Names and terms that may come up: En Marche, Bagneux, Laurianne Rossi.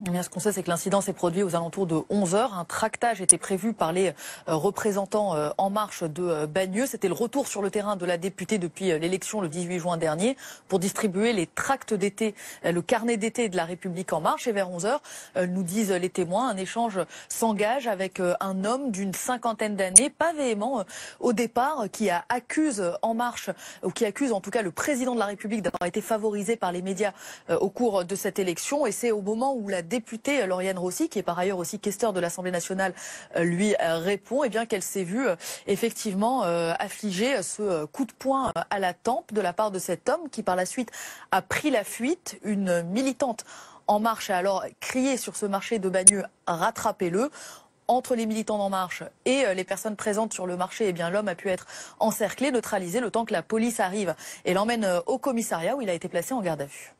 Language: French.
Bien, ce qu'on sait, c'est que l'incident s'est produit aux alentours de 11h. Un tractage était prévu par les représentants En Marche de Bagneux. C'était le retour sur le terrain de la députée depuis l'élection le 18 juin dernier pour distribuer les tracts d'été, le carnet d'été de la République En Marche. Et vers 11h, nous disent les témoins, un échange s'engage avec un homme d'une cinquantaine d'années, pas véhément au départ, qui accuse En Marche, ou qui accuse en tout cas le président de la République d'avoir été favorisé par les médias au cours de cette élection. Et c'est au moment où la députée Laurianne Rossi, qui est par ailleurs aussi questeur de l'Assemblée nationale, lui répond et bien qu'elle s'est vue effectivement affliger ce coup de poing à la tempe de la part de cet homme qui par la suite a pris la fuite. Une militante En Marche a alors crié sur ce marché de Bagneux « rattrapez-le ». Entre les militants d'En Marche et les personnes présentes sur le marché, eh bien l'homme a pu être encerclé, neutralisé, le temps que la police arrive et l'emmène au commissariat où il a été placé en garde à vue.